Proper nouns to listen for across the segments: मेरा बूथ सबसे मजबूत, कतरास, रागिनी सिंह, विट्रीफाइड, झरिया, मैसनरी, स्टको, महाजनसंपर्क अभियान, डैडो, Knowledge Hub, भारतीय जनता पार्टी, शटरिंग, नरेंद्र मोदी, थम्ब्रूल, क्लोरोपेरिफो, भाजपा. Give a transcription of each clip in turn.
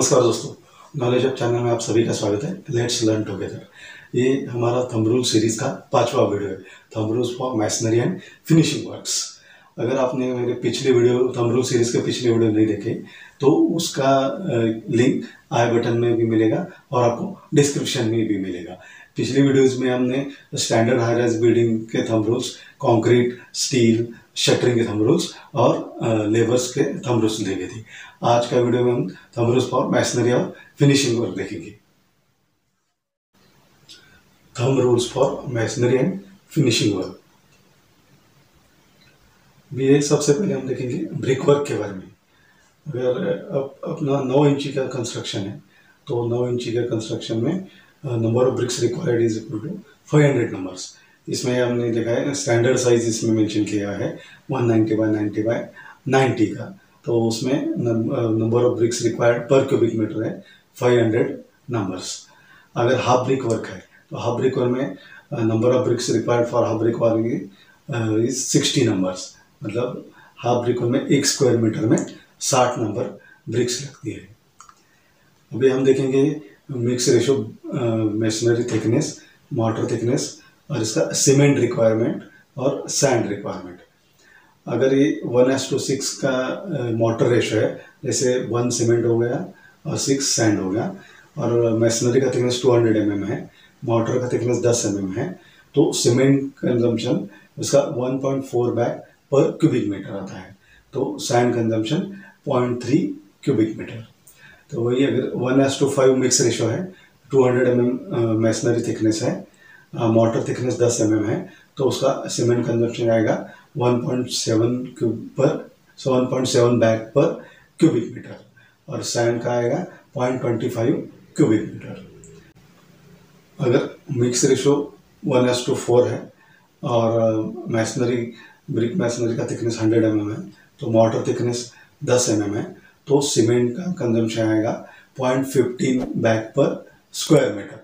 नमस्कार दोस्तों, knowledge hub channel में आप सभी का स्वागत है। Let's learn together. ये हमारा थम्ब्रूल सीरीज का पांचवा वीडियो है, थम्ब्रूल for मैसनरी and finishing works. अगर आपने मेरे पिछले वीडियो थम्ब्रूल सीरीज के पिछले वीडियो नहीं देखे तो उसका लिंक आई बटन में भी मिलेगा और आपको डिस्क्रिप्शन में भी मिलेगा। पिछले वीडियोज़ में हमने स्टैंडर्ड हाई राइज बिल्डिंग के थम्ब्रूल्स, कॉन्क्रीट, स्टील, शटरिंग के थम्ब्रूल्स और लेबर्स के थम्ब्रूल्स देखे थे। आज का वीडियो में हम थम्ब्रूल्स फॉर मैसनरी और फिनिशिंग वर्क देखेंगे। Thumb rules for मैसनरी and finishing work. ये सबसे पहले हम देखेंगे ब्रिक वर्क के बारे में। अगर अपना 9 इंची का कंस्ट्रक्शन है तो 9 इंची का कंस्ट्रक्शन में number of bricks required is equal to 500 numbers. इसमें हमने देखा है स्टैंडर्ड साइज इसमें मेंशन किया है 190 by 90 by 90 का, तो उसमें नंबर ऑफ ब्रिक्स रिक्वायर्ड पर क्यूबिक मीटर है 500 नंबर्स। अगर हाफ ब्रिक वर्क है तो हाफ ब्रिक वर्क में number of bricks required for half brick work is 60 numbers. मतलब हाफ ब्रिक वर्क में 1 स्क्वायर मीटर में 60 नंबर ब्रिक्स लगती है। अभी हम देखेंगे mix ratio, masonry thickness, mortar thickness और इसका सीमेंट रिक्वायरमेंट और सैंड रिक्वायरमेंट। अगर ये 1:6 का मॉर्टर रेशो है, जैसे 1 सीमेंट हो गया और 6 सैंड हो गया, और मेसनरी का थिकनेस 200 mm है, मॉर्टर का थिकनेस 10 mm है, तो सीमेंट कंजम्पशन इसका 1.4 बैग पर क्यूबिक मीटर आता है, तो सैंड कंजम्पशन 0.3 क्यूबिक मीटर। तो वही अगर 1:5 मिक्स रेशो है, 200 mm मेसनरी थिकनेस है, मॉटर थिकनेस 10 mm है, तो उसका सीमेंट कंजम्पशन आएगा 1.7 बैग पर क्यूबिक मीटर और सैंड का आएगा 0.25 क्यूबिक मीटर। अगर मिक्स रेशो 1:4 है और मेसनरी ब्रिक मेसनरी का थिकनेस 100 mm है, तो मॉटर थिकनेस 10 mm है, तो सीमेंट का कंजम्पशन आएगा 0.15 बैग पर स्क्वायर मीटर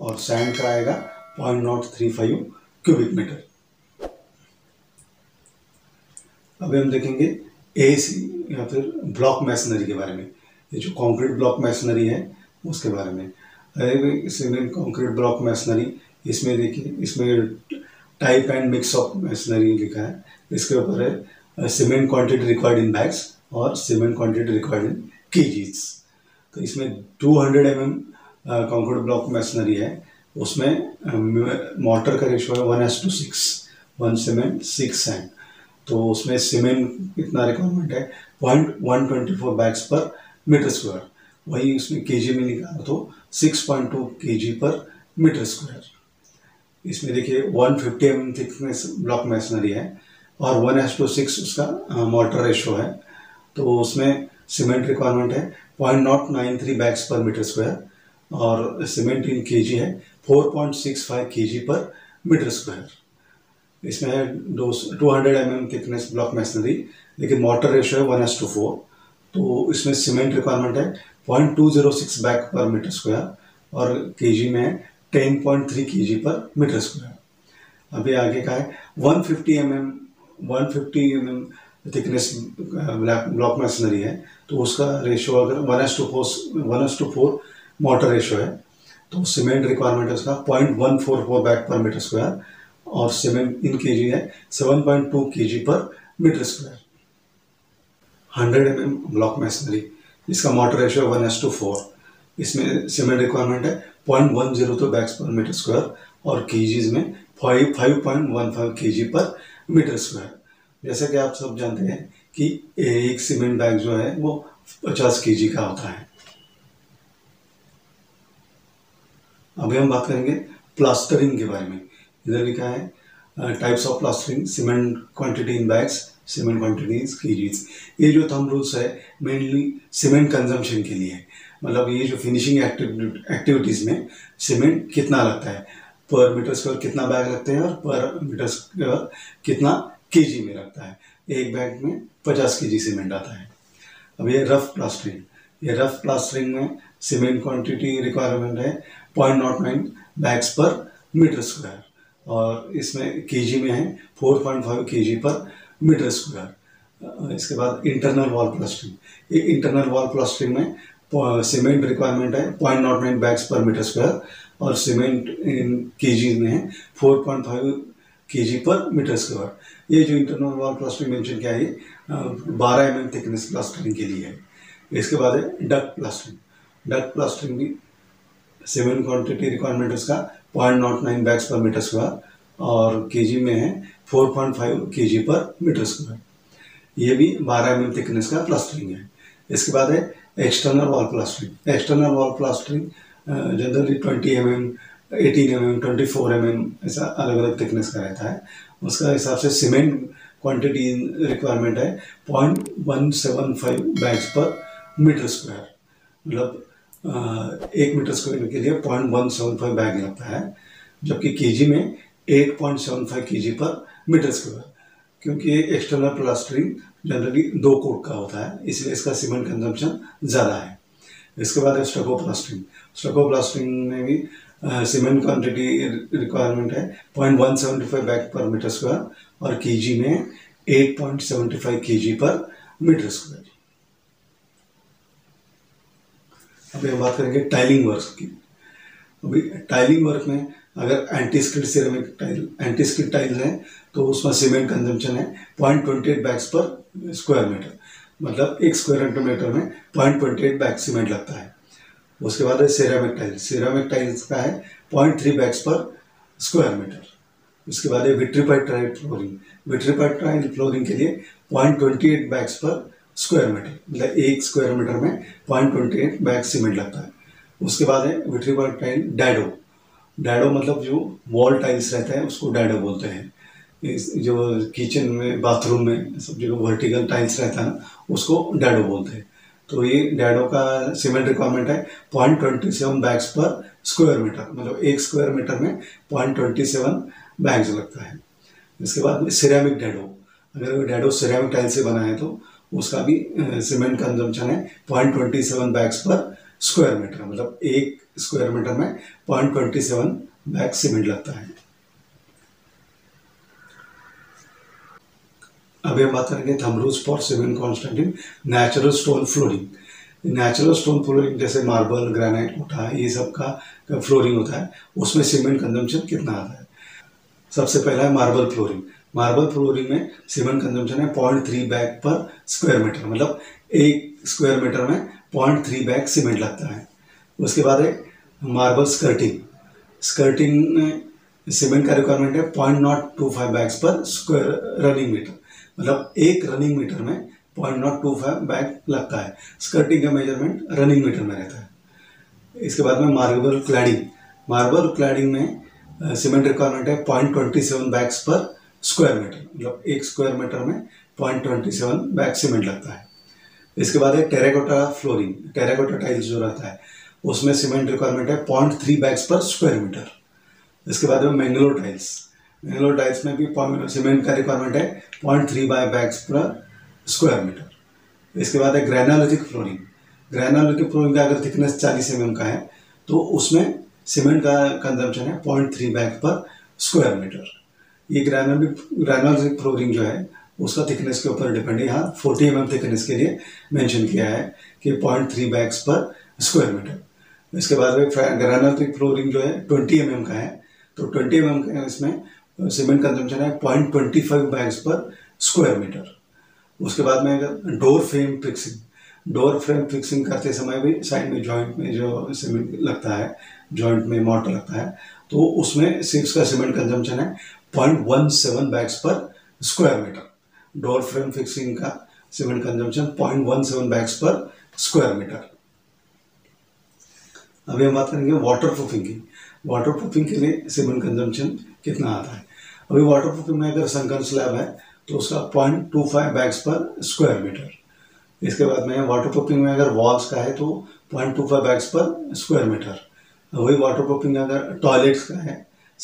और सैंड का आएगा 0.035 क्यूबिक मीटर। अभी हम देखेंगे एसी या फिर ब्लॉक मैसनरी के बारे में। ये जो कंक्रीट ब्लॉक मैसनरी है उसके बारे में। अरे सीमेंट कंक्रीट ब्लॉक मैसनरी, इसमें देखिए इसमें type and mix of मैसनरी लिखा है। इसके ऊपर है cement quantity required in bags और cement quantity required in KGs. तो इसमें 200 mm कंक्रीट ब्लॉक मैसनरी है, उसमें मोटर का रेशो है 1:6, 1 सीमेंट 6 सैंड, तो उसमें सीमेंट कितना रिक्वायरमेंट है 0.124 बैग्स पर मीटर स्क्वायर। वही उसमें केजी में निकाला तो 6.2 केजी पर मीटर स्क्वायर। इसमें देखिए 150 mm थिकनेस ब्लॉक मैसनरी है और 1:6 उसका मोटर रेशो है, तो उसमें सीमेंट रिक्वायरमेंट है 0.093 बैग्स पर मीटर स्क्वायर और सीमेंट इन केजी है 4.65 केजी पर मीटर स्क्वायर। इसमें है 200 mm थिकनेस ब्लॉक मैसनरी, लेकिन मॉटर रेशो है 1:4, तो इसमें सीमेंट रिक्वायरमेंट है 0.206 बैग पर मीटर स्क्वायर और केजी में है 10.3 केजी पर मीटर स्क्वायर। अभी आगे का है 150 mm थिकनेस ब्लॉक मैसनरी है, तो उसका रेशो अगर 1:4 मोटर रेशो है, तो सीमेंट रिक्वायरमेंट है उसका 0.144 बैग पर मीटर स्क्वायर और सीमेंट इन केजी है 7.2 केजी पर metre square. 100 mm block मैसनरी, इसका मोटर रेशो है 1:4, इसमें सीमेंट रिक्वायरमेंट है 0.102 बैग्स पर मीटर स्क्वायर और केजीज में 5.15 केजी पर मीटर स्क्वायर। जैसा कि आप सब जानते हैं कि एक सीमेंट बैग जो है वो 50 केजी का होता है। अभी हम बात करेंगे प्लास्टरिंग के बारे में। इधर लिखा है types of plastering, cement quantity in bags, cement quantity in KGs. ये जो थंब रूल्स है मेनली सीमेंट कंजम्पशन के लिए, मतलब ये जो फिनिशिंग एक्टिविटीज़ में सीमेंट कितना लगता है, पर मीटर स्क्वायर कितना बैग लगते हैं और पर मीटर स्क्वायर कितना केजी में लगता है। एक बैग में 50 केजी सीमेंट आता है। अब ये रफ प्लास्टरिंग, ये रफ प्लास्टरिंग में सीमेंट क्वांटिटी रिक्वायरमेंट है 0.09 बैग्स पर मीटर स्क्वायर और इसमें केजी में है 4.5 केजी पर मीटर स्क्वायर। इसके बाद इंटरनल वॉल प्लास्टरिंग, ये इंटरनल वॉल प्लास्टरिंग में सीमेंट रिक्वायरमेंट है 0.09 बैग्स पर मीटर स्क्वायर और सीमेंट इन केजी में है 4.5 केजी पर मीटर स्क्वायर। ये जो इंटरनल वॉल प्लास्टरिंग मेंशन किया है 12 mm थिकनेस प्लास्टरिंग के लिए है। इसके बाद है डक्ट प्लास्टरिंग। डक्ट प्लास्टरिंग भी सीमेंट क्वान्टिटी रिक्वायरमेंट उसका 0.09 बैग्स पर मीटर स्क्वायर और केजी में है 4.5 केजी पर मीटर स्क्वायर। ये भी 12 mm थिकनेस का प्लास्टरिंग है। इसके बाद है external wall plastering. External wall plastering generally 20 mm, 18 mm, 24 mm ऐसा अलग अलग थिकनेस का रहता है। उसका हिसाब से सीमेंट क्वांटिटी रिक्वायरमेंट है 0.175 बैग्स पर मीटर स्क्वायर, मतलब 1 मीटर स्क्वायर के लिए 0.175 बैग लगता है, जबकि केजी में 8.75 केजी पर मीटर स्क्वायर। क्योंकि एक्सटर्नल प्लास्टरिंग जनरली 2 कोट का होता है, इसलिए इसका सीमेंट कंजम्पशन ज़्यादा है। इसके बाद है स्टको प्लास्टरिंग। स्टको प्लास्टरिंग में भी सीमेंट क्वांटिटी रिक्वायरमेंट है 0.175 बैग पर मीटर स्क्वायर और केजी में 8.75 केजी पर मीटर स्क्वायर। अब हम बात करेंगे टाइलिंग वर्क की। अभी टाइलिंग वर्क में अगर antiskid ceramic tile, antiskid tile है तो उसमें सीमेंट कंजम्पशन है 0.28 बैग्स पर स्क्वायर मीटर, मतलब 1 स्क्वायर मीटर में 0.28 बैग सीमेंट लगता है। उसके बाद है सिरेमिक टाइल। सिरेमिक टाइल्स का है 0.3 बैग्स पर स्क्वायर मीटर। उसके बाद है विट्रीफाइड tile flooring. विट्रीफाइड tile flooring के लिए 0.28 बैग्स पर स्क्वायर मीटर, मतलब 1 स्क्वायर मीटर में 0.28 बैग सीमेंट लगता है। उसके बाद है विट्रीफाइड टाइल डैडो। डैडो मतलब जो वॉल टाइल्स रहता है उसको डैडो बोलते हैं। जो किचन में, बाथरूम में, सब जगह वर्टिकल टाइल्स रहता है ना, उसको डैडो बोलते हैं। तो ये डैडो का सीमेंट रिक्वायरमेंट है 0.27 बैग्स पर स्क्वायर मीटर, मतलब 1 स्क्वायर मीटर में 0.27 बैग्स लगता है। इसके बाद सिरेमिक डैडो। अगर वो डैडो सिरेमिक टाइल से बना है तो उसका भी सीमेंट कंजम्पशन है 0.27 बैग्स पर स्क्वायर मीटर, मतलब 1 स्क्वायर मीटर में 0.27 बैग सीमेंट लगता है। अभी हम बात करेंगे थम्ब्रूल for cement कॉन्स्टेंटिंग natural stone flooring. Natural stone flooring जैसे मार्बल, ग्रेनाइट, कोठा, ये सब का फ्लोरिंग होता है, उसमें सीमेंट कंजम्पशन कितना आता है? सबसे पहला है मार्बल फ्लोरिंग। मार्बल फ्लोरिंग में सीमेंट कंजम्पशन है 0.3 बैग पर स्क्वायर मीटर, मतलब 1 स्क्वायर मीटर में 0.3 बैग सीमेंट लगता है। उसके बाद है मार्बल स्कर्टिंग। स्कर्टिंग में सीमेंट का रिक्वायरमेंट है 0.025 बैग्स पर स्क्वायर रनिंग मीटर, मतलब 1 रनिंग मीटर में 0.025 बैग लगता है। स्कर्टिंग का मेजरमेंट रनिंग मीटर में रहता है। इसके बाद में मार्बल क्लैडिंग। मार्बल क्लैडिंग में सीमेंट रिक्वायरमेंट है 0.27 बैग्स पर स्क्वायर मीटर, मतलब 1 स्क्वायर मीटर में 0.27 बैग सीमेंट लगता है। इसके बाद है टेराकोटा फ्लोरिंग। टेराकोटा टाइल्स जो रहता है उसमें सीमेंट रिक्वायरमेंट है 0.3 बैग्स पर स्क्वायर मीटर। इसके बाद में मैंगलोर टाइल्स। मैंगलोर टाइल्स में भी सीमेंट का रिक्वायरमेंट है 0.3 बैग्स पर स्क्वायर मीटर। इसके बाद है ग्रेनाइटिक फ्लोरिंग। ग्रेनाइटिक फ्लोरिंग का अगर थिकनेस 40 mm का है तो उसमें सीमेंट का कंजम्पशन है 0.3 बैग पर स्क्वायर मीटर। ये ग्रेनाइटिक फ्लोरिंग जो है उसका थिकनेस के ऊपर डिपेंड है। यहाँ 40 mm थिकनेस के लिए मेंशन किया है कि 0.3 बैग्स पर स्क्वायर मीटर। इसके बाद में ग्रेनाइटिक फ्लोरिंग जो है 20 mm का है, तो 20 mm का इसमें सीमेंट कंजम्पशन है 0.25 बैग्स पर स्क्वायर मीटर। उसके बाद में अगर door frame fixing, door frame fixing करते समय भी साइड में जॉइंट में जो सीमेंट लगता है, जॉइंट में मोर्टर लगता है, तो उसमें उसका सीमेंट कंजम्पशन है 0.17 बैग्स पर square metre. Door frame fixing का सीमेंट कंजम्पशन 0.17 बैग्स पर स्क्वायर मीटर। अभी हम बात करेंगे वाटरप्रूफिंग की। वाटरप्रूफिंग के लिए सीमेंट कंजम्पशन कितना आता है? अभी वाटरप्रूफिंग में अगर संकन स्लैब है तो उसका 0.25 बैग्स पर स्क्वायर मीटर। इसके बाद में वाटरप्रूफिंग में अगर वॉल्स का है तो 0.25 बैग्स पर स्क्वायर मीटर। वही वाटरप्रूफिंग अगर टॉयलेट्स का है,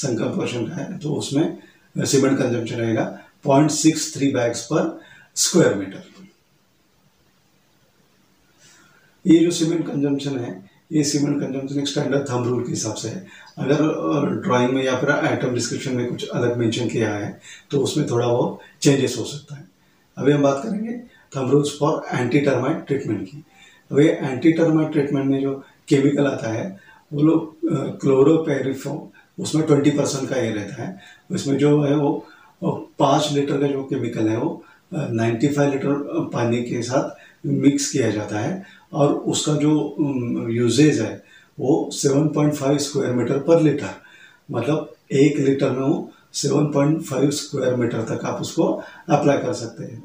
संकन पोर्शन का है, तो उसमें सीमेंट कंजम्पशन रहेगा 0.63 बैग्स पर स्क्वायर मीटर। ये जो सीमेंट कंजम्पशन है, ये सीमेंट कंजम्पशन एक स्टैंडर्ड थंब रूल के हिसाब से है। अगर ड्राइंग में या फिर आइटम डिस्क्रिप्शन में कुछ अलग मेंशन किया है तो उसमें थोड़ा बहुत चेंजेस हो सकता है। अभी हम बात करेंगे thumb rules for anti termite treatment की। तो ये एंटी टर्मा ट्रीटमेंट में जो केमिकल आता है वो लोग क्लोरोपेरिफो, उसमें 20% का ये रहता है। उसमें जो है वो 5 लीटर का जो केमिकल है वो 95 लीटर पानी के साथ मिक्स किया जाता है और उसका जो यूजेज है वो 7.5 स्क्वायर मीटर पर लीटर, मतलब 1 लीटर में वो 7.5 स्क्वायर मीटर तक आप उसको अप्लाई कर सकते हैं।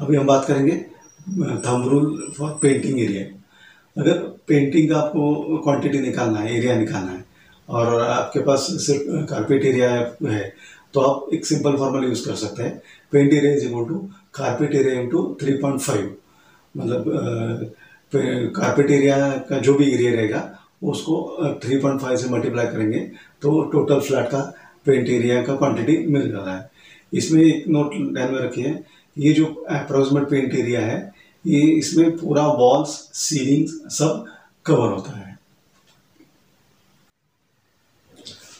अभी हम बात करेंगे थम्ब्रूल फॉर पेंटिंग एरिया। अगर पेंटिंग का आपको क्वांटिटी निकालना है, एरिया निकालना है और आपके पास सिर्फ कारपेट एरिया है तो आप एक सिंपल फॉर्मूला यूज़ कर सकते हैं। Paint area is equal to carpet area into 3.5, मतलब कारपेट एरिया का जो भी एरिया रहेगा उसको 3.5 से मल्टीप्लाई करेंगे तो टोटल फ्लैट का पेंट एरिया का क्वांटिटी मिल रहा है। इसमें एक नोट ध्यान में रखिए, ये जो अप्रोक्सीमेट पेंट एरिया है ये इसमें पूरा वॉल्स, सीलिंग सब कवर होता है।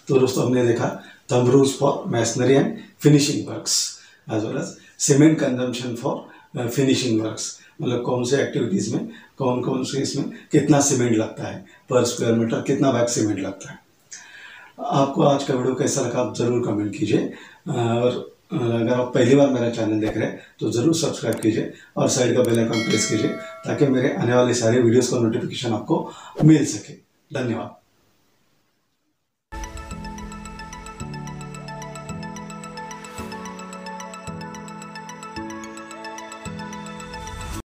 तो दोस्तों हमने देखा thumb rules for मैसनरी and finishing works as well as cement consumption for finishing works, मतलब कौन से एक्टिविटीज में कौन कौन से इसमें कितना सीमेंट लगता है, पर स्क्वायर मीटर कितना बैग सीमेंट लगता है। आपको आज का वीडियो कैसा लगा आप ज़रूर कमेंट कीजिए और अगर आप पहली बार मेरा चैनल देख रहे हैं तो ज़रूर सब्सक्राइब कीजिए और साइड का बेल आइकन प्रेस कीजिए ताकि मेरे आने वाले सारे वीडियोस का नोटिफिकेशन आपको मिल सके। धन्यवाद।